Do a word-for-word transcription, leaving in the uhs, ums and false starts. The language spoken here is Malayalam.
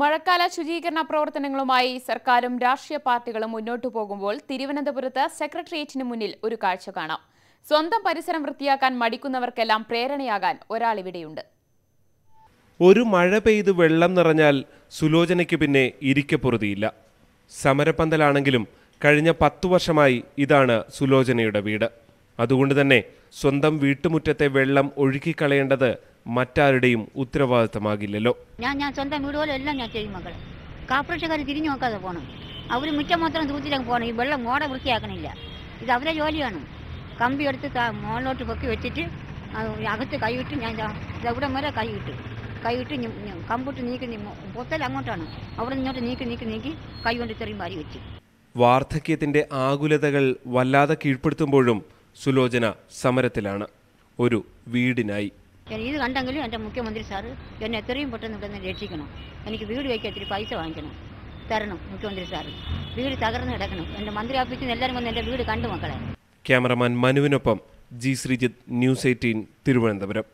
മഴക്കാല ശുചീകരണ പ്രവർത്തനങ്ങളുമായി സർക്കാരും രാഷ്ട്രീയ പാർട്ടികളും മുന്നോട്ടു പോകുമ്പോൾ തിരുവനന്തപുരത്ത് സെക്രട്ടേറിയറ്റിന് മുന്നിൽ ഒരു കാഴ്ച കാണാം. സ്വന്തം പരിസരം വൃത്തിയാക്കാൻ മടിക്കുന്നവർക്കെല്ലാം പ്രേരണയാകാൻ ഒരാളിവിടെയുണ്ട്. ഒരു മഴ പെയ്ത് വെള്ളം നിറഞ്ഞാൽ സുലോചനയ്ക്ക് പിന്നെ ഇരിക്കപ്പൊറുതിയില്ല. സമരപ്പന്തലാണെങ്കിലും കഴിഞ്ഞ പത്തു വർഷമായി ഇതാണ് സുലോചനയുടെ വീട്. അതുകൊണ്ട് തന്നെ സ്വന്തം വീട്ടുമുറ്റത്തെ വെള്ളം ഒഴുക്കിക്കളയേണ്ടത് മറ്റാരുടെയും ഉത്തരവാദിത്തമാകില്ലല്ലോ. ഞാൻ ഞാൻ സ്വന്തം വീട് പോലെ എല്ലാം ഞാൻ ചെയ്യും മക്കളെ. കോർപ്പറേഷൻകാർ തിരിഞ്ഞു നോക്കാതെ പോകണം. അവർ മുറ്റം മാത്രം തൂത്തിലേക്ക് പോകണം. ഈ വെള്ളം മോടെ വൃത്തിയാക്കണില്ല. ഇത് അവരെ ജോലിയാണ്. കമ്പി എടുത്ത് മോളിലോട്ട് പൊക്കി വെച്ചിട്ട് അകത്ത് കൈവിട്ട് ഞാൻ ഇവിടെ വരെ കൈവിട്ട് കൈവിട്ട് കമ്പിട്ട് നീക്കി പൊത്തൽ അങ്ങോട്ടാണ്. അവിടെ നിന്നോട്ട് നീക്കി നീക്കി നീക്കി കൈ കൊണ്ട് ചെറിയ മാറി വെച്ച് വാർദ്ധക്യത്തിൻ്റെ ആകുലതകൾ വല്ലാതെ കീഴ്പ്പെടുത്തുമ്പോഴും സുലോചന സമരത്തിലാണ്, ഒരു വീടിനായി. ഇത് കണ്ടെങ്കിലും എൻ്റെ മുഖ്യമന്ത്രി സാറ് എന്നെ എത്രയും പെട്ടെന്ന് ഇവിടെ നിന്ന് രക്ഷിക്കണം. എനിക്ക് വീട് വയ്ക്കാൻ ഇത്തിരി പൈസ വാങ്ങിക്കണം, തരണം മുഖ്യമന്ത്രി സാറ്. വീട് തകർന്ന് കിടക്കണം. എൻ്റെ മന്ത്രി ഓഫീസിൽ നിന്ന് എല്ലാവരും വന്ന് എൻ്റെ വീട് കണ്ടു മക്കളെ. ക്യാമറമാൻ മനുവിനൊപ്പം G Sreejith, News Eighteen, Thiruvananthapuram.